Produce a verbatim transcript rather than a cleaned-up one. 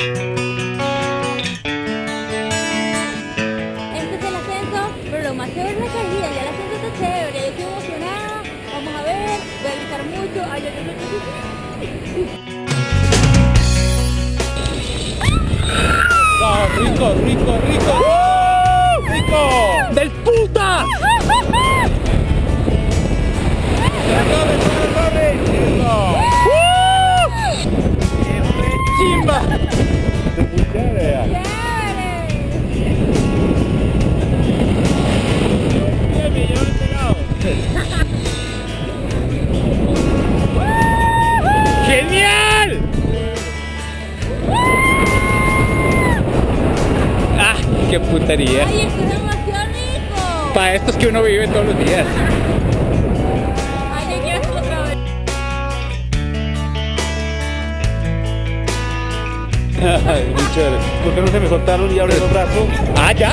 Este es el ascenso, pero lo más chévere es la caída. Ya el ascenso está chévere, yo estoy emocionada. Vamos a ver, voy a gritar mucho. Ay, yo, yo, yo, yo. No, rico, rico, rico. ¡Uh! ¡Rico! ¡Del puta! ¡Genial! ¡Ah! ¡Qué putería! ¡Ay, esto es demasiado rico! Para esto es que uno vive todos los días. ¡Ay, yo quiero hacerlo otra vez! ¡Ay, muy chévere! ¿Por qué no se me soltaron y abrió el brazo? ¡Ah, ya!